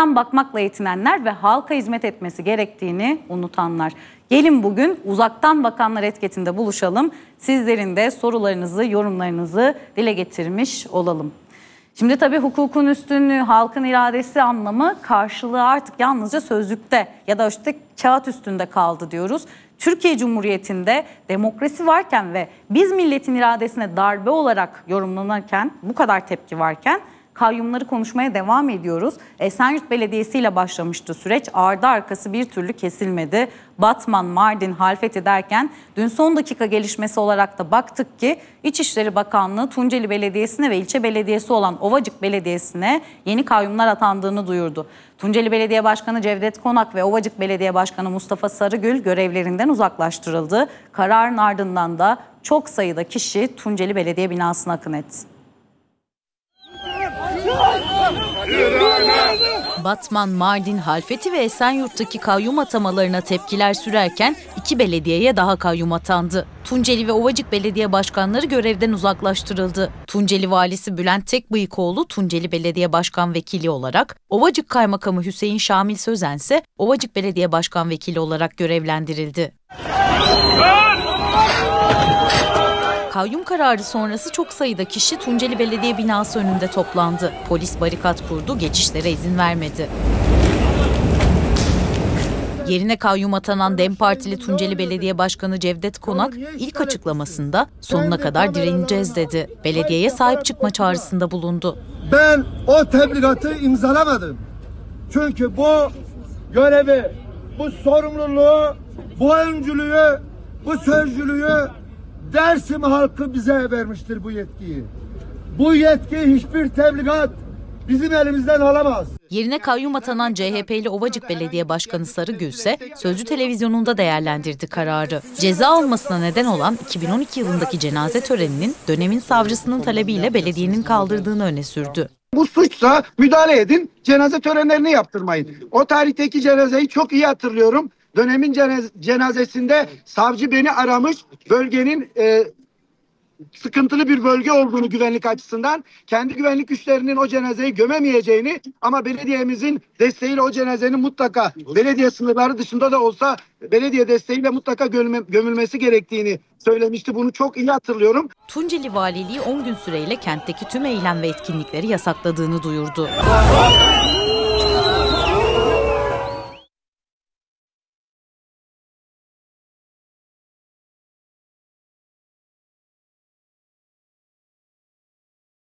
uzaktan bakmakla yetinenler ve halka hizmet etmesi gerektiğini unutanlar. Gelin bugün uzaktan bakanlar etiketinde buluşalım. Sizlerin de sorularınızı, yorumlarınızı dile getirmiş olalım. Şimdi tabii hukukun üstünlüğü, halkın iradesi anlamı, karşılığı artık yalnızca sözlükte ya da işte kağıt üstünde kaldı diyoruz. Türkiye Cumhuriyeti'nde demokrasi varken ve biz milletin iradesine darbe olarak yorumlanırken, bu kadar tepki varken kayyumları konuşmaya devam ediyoruz. Esenyurt Belediyesi ile başlamıştı süreç. Ardı arkası bir türlü kesilmedi. Batman, Mardin halfeti derken dün son dakika gelişmesi olarak da baktık ki İçişleri Bakanlığı Tunceli Belediyesi'ne ve ilçe belediyesi olan Ovacık Belediyesi'ne yeni kayyumlar atandığını duyurdu. Tunceli Belediye Başkanı Cevdet Konak ve Ovacık Belediye Başkanı Mustafa Sarıgül görevlerinden uzaklaştırıldı. Kararın ardından da çok sayıda kişi Tunceli Belediye binasına akın etti. Batman, Mardin, Halfeti ve Esenyurt'taki kayyum atamalarına tepkiler sürerken iki belediyeye daha kayyum atandı. Tunceli ve Ovacık belediye başkanları görevden uzaklaştırıldı. Tunceli valisi Bülent Tekbıykoğlu Tunceli Belediye Başkan Vekili olarak, Ovacık Kaymakamı Hüseyin Şamil Sözen ise Ovacık Belediye Başkan Vekili olarak görevlendirildi. Kayyum kararı sonrası çok sayıda kişi Tunceli Belediye binası önünde toplandı. Polis barikat kurdu, geçişlere izin vermedi. Yerine kayyum atanan DEM Partili Tunceli Belediye Başkanı Cevdet Konak ilk açıklamasında sonuna kadar direneceğiz dedi. Belediyeye sahip çıkma çağrısında bulundu. Ben o tebligatı imzalamadım. Çünkü bu görevi, bu sorumluluğu, bu öncülüğü, bu sözcülüğü Dersim halkı bize vermiştir bu yetkiyi. Bu yetki hiçbir tebligat bizim elimizden alamaz. Yerine kayyum atanan CHP'li Ovacık Belediye Başkanı Sarıgül ise Sözcü Televizyonu'nda değerlendirdi kararı. Ceza almasına neden olan 2012 yılındaki cenaze töreninin dönemin savcısının talebiyle belediyenin kaldırdığını öne sürdü. Bu suçsa müdahale edin, cenaze törenlerini yaptırmayın. O tarihteki cenazeyi çok iyi hatırlıyorum. Dönemin cenazesinde savcı beni aramış, bölgenin sıkıntılı bir bölge olduğunu güvenlik açısından, kendi güvenlik güçlerinin o cenazeyi gömemeyeceğini ama belediyemizin desteğiyle o cenazenin mutlaka belediye sınırları dışında da olsa belediye desteğiyle mutlaka gömülmesi gerektiğini söylemişti. Bunu çok iyi hatırlıyorum. Tunceli Valiliği 10 gün süreyle kentteki tüm eylem ve etkinlikleri yasakladığını duyurdu.